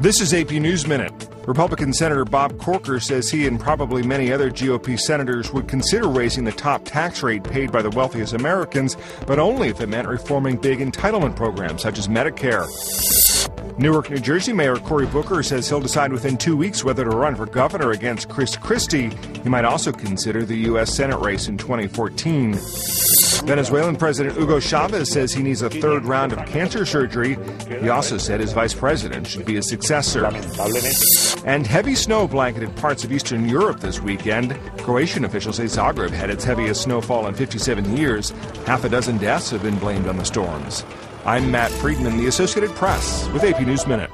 This is AP News Minute. Republican Senator Bob Corker says he and probably many other GOP senators would consider raising the top tax rate paid by the wealthiest Americans, but only if it meant reforming big entitlement programs such as Medicare. Newark, New Jersey Mayor Cory Booker says he'll decide within 2 weeks whether to run for governor against Chris Christie. He might also consider the U.S. Senate race in 2014. Venezuelan President Hugo Chavez says he needs a third round of cancer surgery. He also said his vice president should be his successor. And heavy snow blanketed parts of Eastern Europe this weekend. Croatian officials say Zagreb had its heaviest snowfall in 57 years. Half a dozen deaths have been blamed on the storms. I'm Matt Friedman, the Associated Press, with AP News Minute.